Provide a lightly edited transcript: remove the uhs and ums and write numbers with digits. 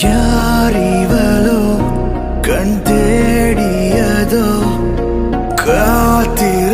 Yarivalo, Kandediyado, Kathi.